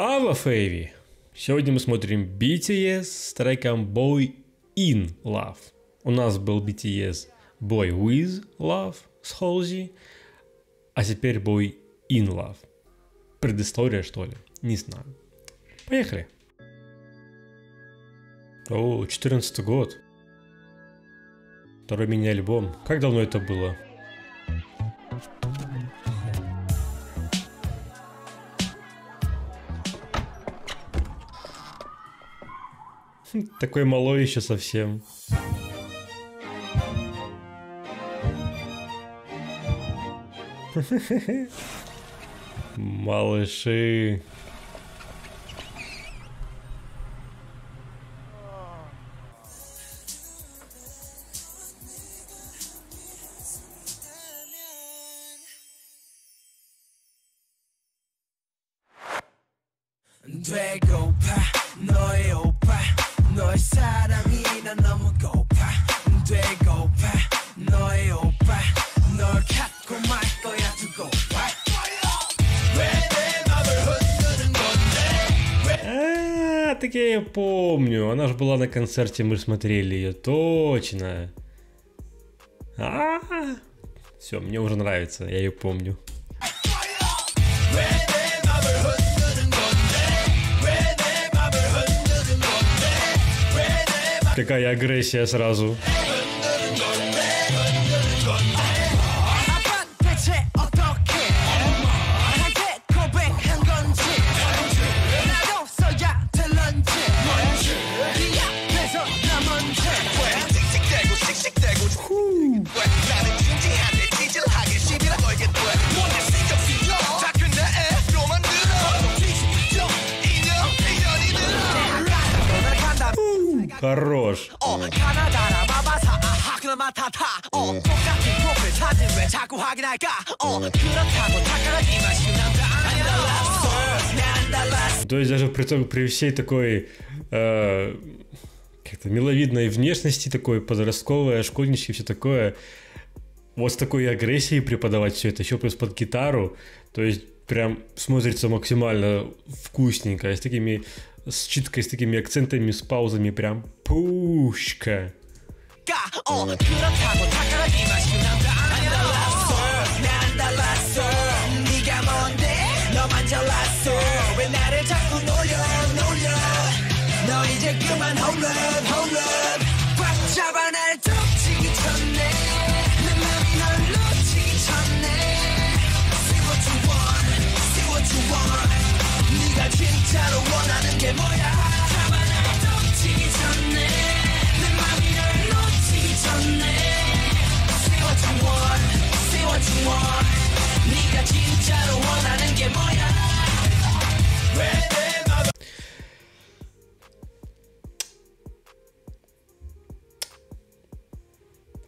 А во фейве сегодня мы смотрим BTS с треком Boy in Luv. У нас был BTS Boy with Luv с Холзи, а теперь Boy in Luv. Предыстория, что ли? Не знаю. Поехали. О, 14 год. Второй мини-альбом. Как давно это было? Такой малой еще совсем. Малыши. Так я ее помню, она же была на концерте, мы смотрели ее, точно. Все, мне уже нравится, я ее помню. Такая агрессия сразу. Хорош. То есть даже при всей такой как-то миловидной внешности, такой подростковой, школьнички, все такое, вот с такой агрессией преподавать все это, еще плюс под гитару, то есть прям смотрится максимально вкусненько, с такими... с читкой, с такими акцентами, с паузами, прям пушка.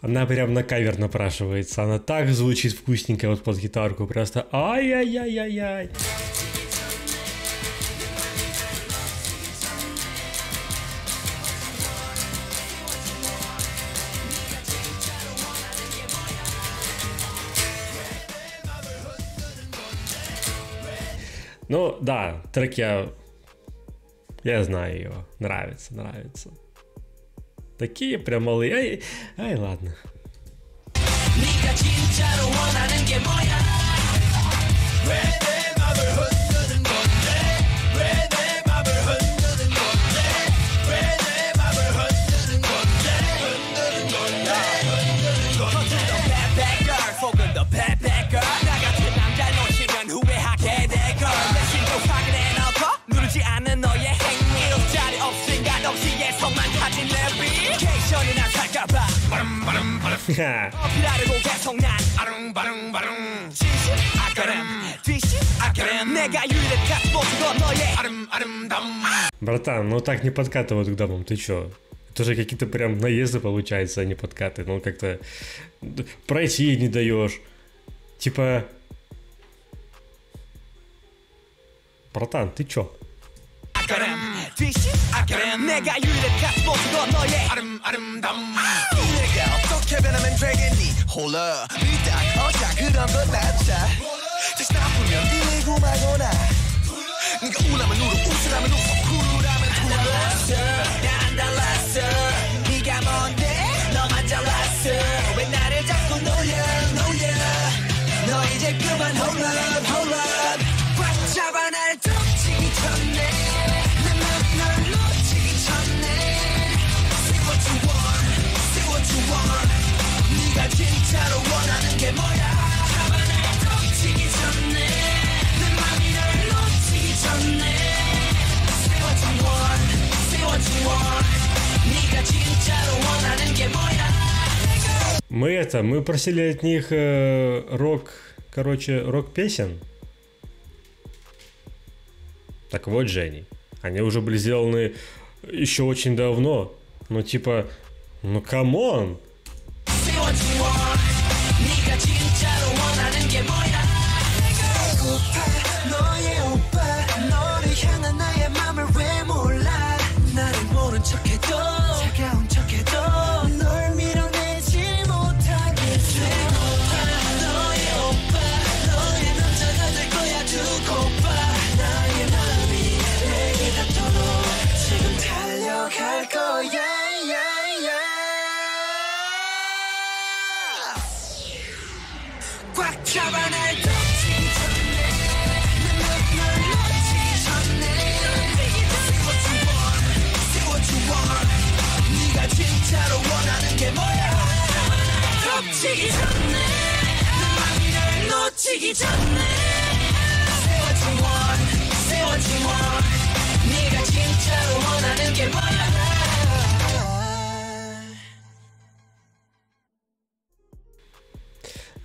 Она прям на кавер напрашивается, она так звучит вкусненько вот под гитарку, просто ай-яй-яй-яй-яй. Ну да, трек я знаю его, нравится. Такие прям малые, ай ладно. Братан, ну так не подкатывают к домам, ты чё? Это же какие-то прям наезды получаются, а не подкаты. Ну как-то пройти не даешь. Типа... Братан, ты чё? Мы просили от них рок-песен. Так вот, Дженни, они уже были сделаны еще очень давно. Ну типа, ну камон!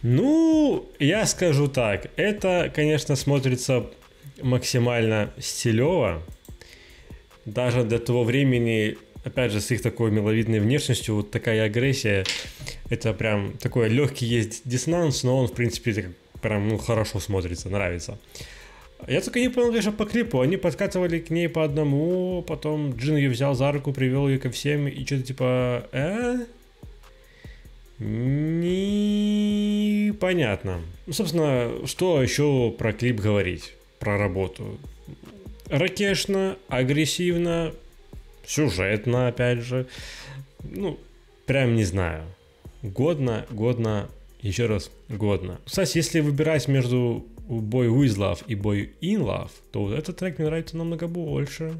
Ну, я скажу так, это, конечно, смотрится максимально стилево, даже до того времени. Опять же, с их такой миловидной внешностью, вот такая агрессия, это прям такой легкий есть диссонанс, но он, в принципе, прям ну, хорошо смотрится, нравится. Я только не понял лишь по клипу, они подкатывали к ней по одному, потом Джин ее взял за руку, привел ее ко всем, и что-то типа... Непонятно. Ну, собственно, что еще про клип говорить, про работу? Ракешно, агрессивно... Сюжетно, опять же. Ну, прям не знаю. Годно, еще раз, годно. Кстати, если выбирать между Boy with Luv и Boy in Luv, то вот этот трек мне нравится намного больше.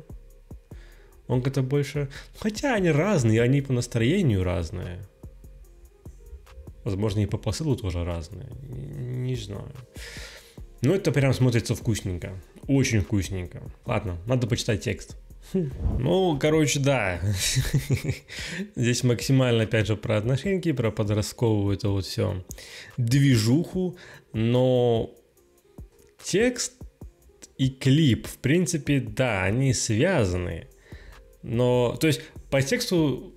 Он как-то больше... Хотя они разные, они по настроению разные. Возможно, и по посылу тоже разные. Не знаю. Но это прям смотрится вкусненько. Очень вкусненько. Ладно, надо почитать текст. Ну, короче, да. Здесь максимально, опять же, про отношеньки, про подростковую это вот все движуху, но текст и клип, в принципе, да, они связаны, но, то есть, по тексту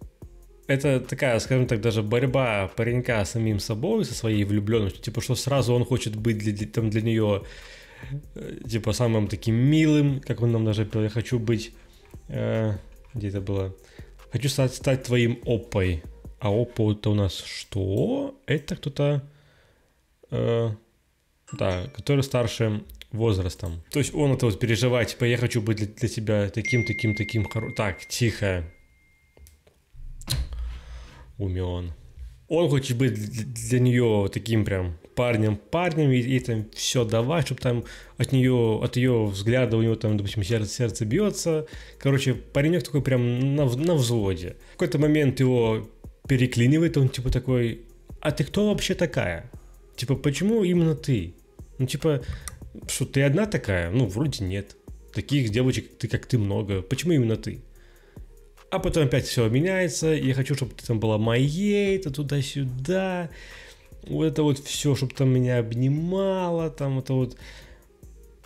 это такая, скажем так, даже борьба паренька с самим собой, со своей влюбленностью, типа, что сразу он хочет быть для нее, типа, самым таким милым, как он нам даже пел, я хочу быть... где это было? Хочу стать твоим оппой. А оппа это у нас что? Это кто-то... да, который старше возрастом. То есть он это вот переживает, типа, я хочу быть для тебя таким... Так, тихо. Умён. Он хочет быть для нее таким прям парнем, и там все давать, чтобы там от ее взгляда у него там, допустим, сердце бьется. Короче, паренек такой прям на взводе. В какой-то момент его переклинивает, он типа такой, а ты кто вообще такая? Типа, почему именно ты? Ну, типа, что, ты одна такая? Ну, вроде нет. Таких девочек, как ты, много. Почему именно ты? А потом опять все меняется, я хочу, чтобы ты там была моей, это туда-сюда, вот это вот все, чтобы там меня обнимала, там это вот...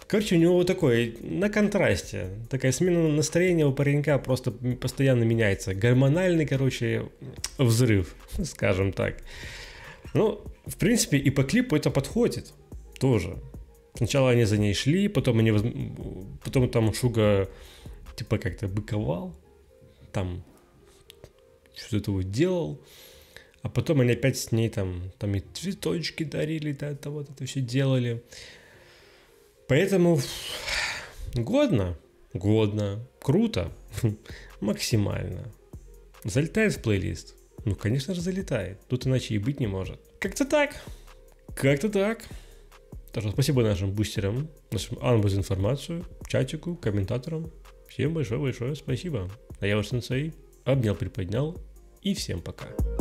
Короче, у него вот такое, на контрасте, такая смена настроения у паренька просто постоянно меняется, гормональный, короче, взрыв, скажем так. Ну, в принципе, и по клипу это подходит тоже. Сначала они за ней шли, потом там Шуга типа как-то быковал. Там что-то вот делал, а потом они опять с ней там и цветочки дарили, да, вот это все делали. Поэтому Годно? Годно. Круто? Максимально. Залетает в плейлист? Ну, конечно же, залетает. Тут иначе и быть не может. Как-то так. Как-то так. Так что спасибо нашим бустерам, нашим анбуз информацию, чатику, комментаторам. Всем большое-большое спасибо. А я ваш сенсей. Обнял, приподнял. И всем пока.